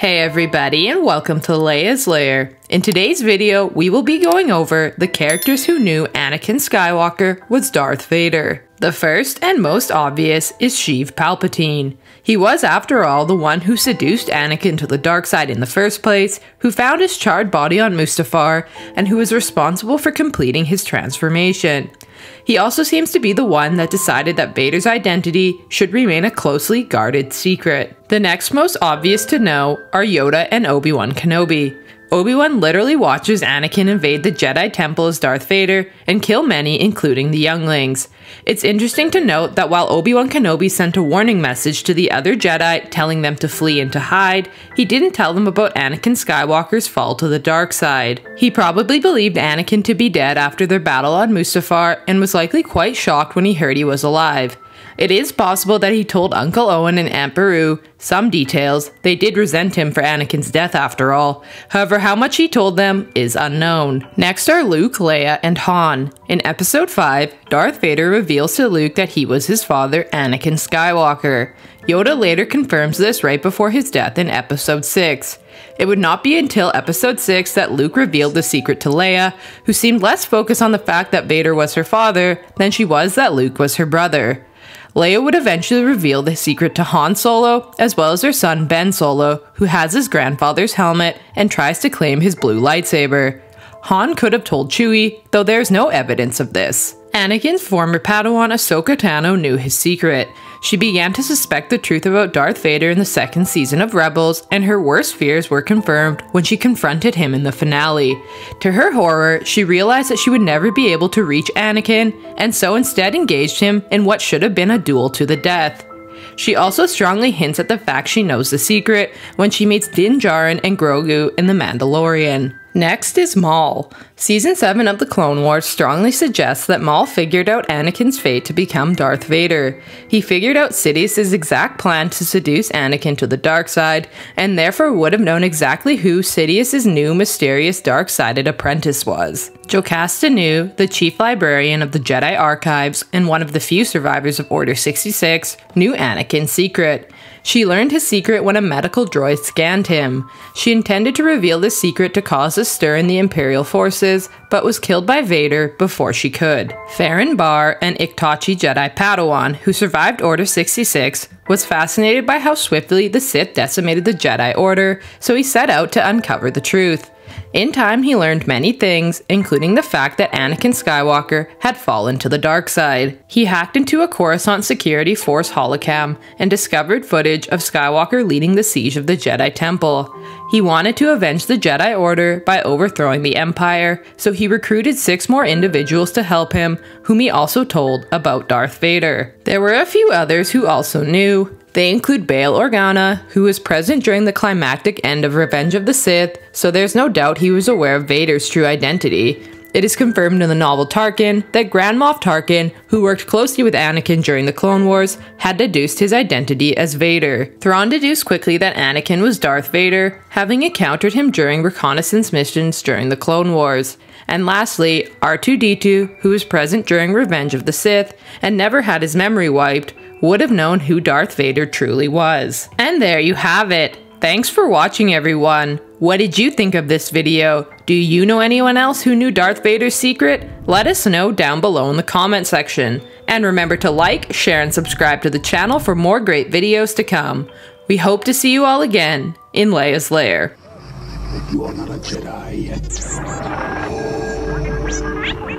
Hey everybody, and welcome to Leia's Lair. In today's video, we will be going over the characters who knew Anakin Skywalker was Darth Vader. The first and most obvious is Sheev Palpatine. He was, after all, the one who seduced Anakin to the dark side in the first place, who found his charred body on Mustafar, and who was responsible for completing his transformation. He also seems to be the one that decided that Vader's identity should remain a closely guarded secret. The next most obvious to know are Yoda and Obi-Wan Kenobi. Obi-Wan literally watches Anakin invade the Jedi Temple as Darth Vader and kill many, including the younglings. It's interesting to note that while Obi-Wan Kenobi sent a warning message to the other Jedi telling them to flee and to hide, he didn't tell them about Anakin Skywalker's fall to the dark side. He probably believed Anakin to be dead after their battle on Mustafar and was likely quite shocked when he heard he was alive. It is possible that he told Uncle Owen and Aunt Beru some details. They did resent him for Anakin's death after all. However, how much he told them is unknown. Next are Luke, Leia, and Han. In episode 5, Darth Vader reveals to Luke that he was his father, Anakin Skywalker. Yoda later confirms this right before his death in episode 6. It would not be until episode 6 that Luke revealed the secret to Leia, who seemed less focused on the fact that Vader was her father than she was that Luke was her brother. Leia would eventually reveal the secret to Han Solo, as well as her son Ben Solo, who has his grandfather's helmet and tries to claim his blue lightsaber. Han could have told Chewie, though there is no evidence of this. Anakin's former Padawan Ahsoka Tano knew his secret. She began to suspect the truth about Darth Vader in the second season of Rebels, and her worst fears were confirmed when she confronted him in the finale. To her horror, she realized that she would never be able to reach Anakin, and so instead engaged him in what should have been a duel to the death. She also strongly hints at the fact she knows the secret when she meets Din Djarin and Grogu in The Mandalorian. Next is Maul. Season 7 of The Clone Wars strongly suggests that Maul figured out Anakin's fate to become Darth Vader. He figured out Sidious's exact plan to seduce Anakin to the dark side, and therefore would have known exactly who Sidious's new mysterious dark-sided apprentice was. Jocasta Nu, the chief librarian of the Jedi Archives and one of the few survivors of Order 66, knew Anakin's secret. She learned his secret when a medical droid scanned him. She intended to reveal this secret to cause a stir in the Imperial forces, but was killed by Vader before she could. Farron Barr, an Iktachi Jedi Padawan who survived Order 66, was fascinated by how swiftly the Sith decimated the Jedi Order, so he set out to uncover the truth. In time, he learned many things, including the fact that Anakin Skywalker had fallen to the dark side. He hacked into a Coruscant Security Force holocam and discovered footage of Skywalker leading the siege of the Jedi Temple. He wanted to avenge the Jedi Order by overthrowing the Empire, so he recruited 6 more individuals to help him, whom he also told about Darth Vader. There were a few others who also knew. They include Bail Organa, who was present during the climactic end of Revenge of the Sith, so there's no doubt he was aware of Vader's true identity. It is confirmed in the novel Tarkin that Grand Moff Tarkin, who worked closely with Anakin during the Clone Wars, had deduced his identity as Vader. Thrawn deduced quickly that Anakin was Darth Vader, having encountered him during reconnaissance missions during the Clone Wars. And lastly, R2-D2, who was present during Revenge of the Sith and never had his memory wiped, would have known who Darth Vader truly was. And there you have it. Thanks for watching, everyone. What did you think of this video? Do you know anyone else who knew Darth Vader's secret? Let us know down below in the comment section. And remember to like, share, and subscribe to the channel for more great videos to come. We hope to see you all again in Leia's Lair. You are not a Jedi yet.